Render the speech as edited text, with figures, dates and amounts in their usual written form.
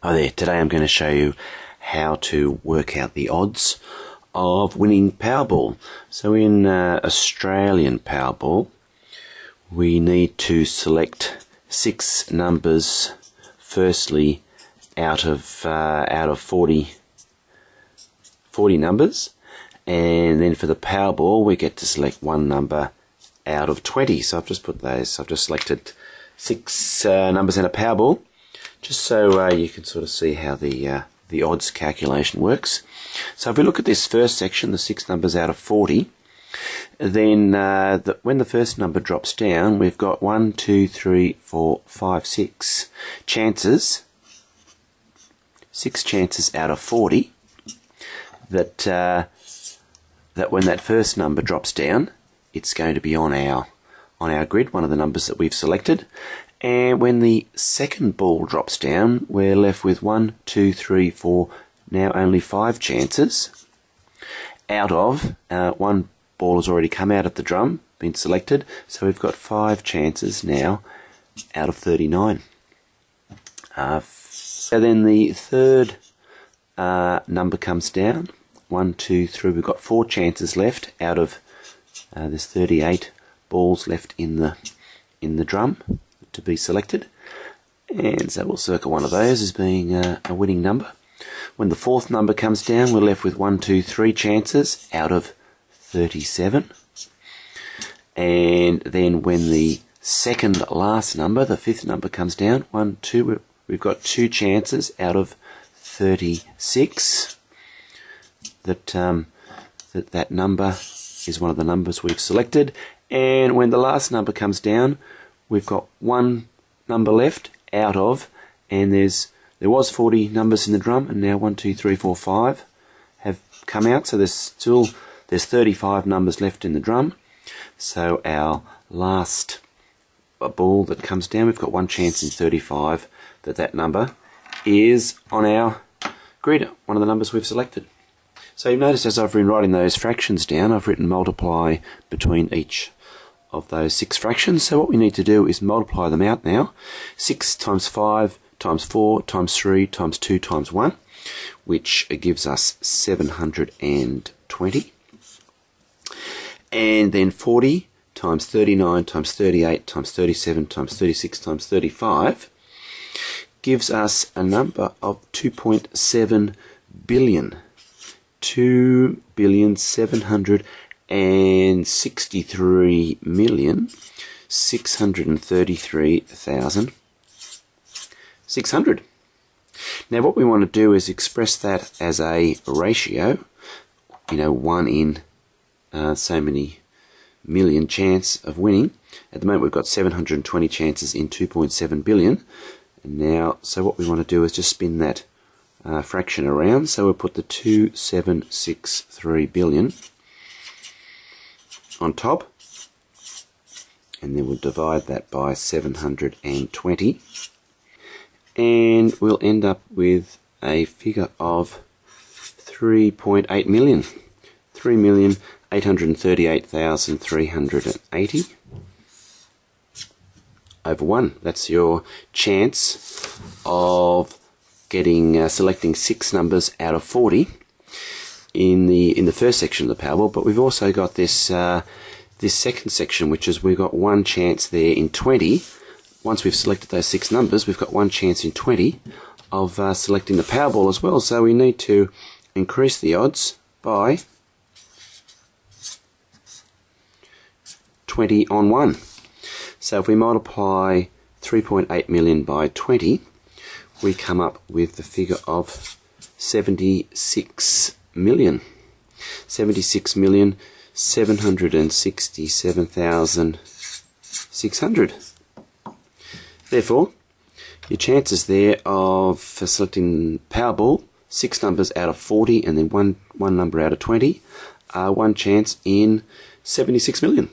Hi there, today I'm going to show you how to work out the odds of winning Powerball. So in Australian Powerball, we need to select 6 numbers firstly out of 40 numbers, and then for the Powerball we get to select 1 number out of 20. So I've just selected 6 numbers in a Powerball, just so you can sort of see how the odds calculation works. So if we look at this first section, the 6 numbers out of 40, then when the first number drops down, we've got 1, 2, 3, 4, 5, 6 chances, 6 chances out of 40, that when that first number drops down, it's going to be on our grid, one of the numbers that we've selected. And when the second ball drops down, we're left with 1, 2, 3, 4, now only 5 chances out of, one ball has already come out of the drum, been selected, so we've got 5 chances now out of 39. So then the third number comes down, 1, 2, 3, we've got 4 chances left out of, there's 38 balls left in the drum to be selected, and so we'll circle one of those as being a winning number. When the fourth number comes down, we're left with 1, 2, 3 chances out of 37, and then when the second last number, the fifth number, comes down, 1, 2, we've got 2 chances out of 36 that number is one of the numbers we've selected, and when the last number comes down, we've got 1 number left out of, and there was 40 numbers in the drum, and now 1, 2, 3, 4, 5 have come out, so there's 35 numbers left in the drum. So our last ball that comes down, we've got 1 chance in 35 that number is on our grid, one of the numbers we've selected. So you've noticed as I've been writing those fractions down, I've written multiply between each of those 6 fractions. So what we need to do is multiply them out now. 6 times 5 times 4 times 3 times 2 times 1, which gives us 720. And then 40 times 39 times 38 times 37 times 36 times 35 gives us a number of 2.7 billion. 2,763,633,600. Now what we want to do is express that as a ratio, you know, 1 in so many million chance of winning. At the moment we've got 720 chances in 2.7 billion. And now, so what we want to do is just spin that fraction around. So we'll put the 2,763 billion on top, and then we'll divide that by 720, and we'll end up with a figure of 3.8 million, 3,838,380 over 1. That's your chance of getting selecting 6 numbers out of 40 in the first section of the Powerball. But we've also got this this second section, which is we've got 1 chance there in 20. Once we've selected those 6 numbers, we've got 1 chance in 20 of selecting the Powerball as well. So we need to increase the odds by 20 on 1. So if we multiply 3.8 million by 20, we come up with the figure of 76,767,600. Therefore, your chances there of selecting Powerball, 6 numbers out of 40 and then one number out of 20, are 1 chance in 76 million.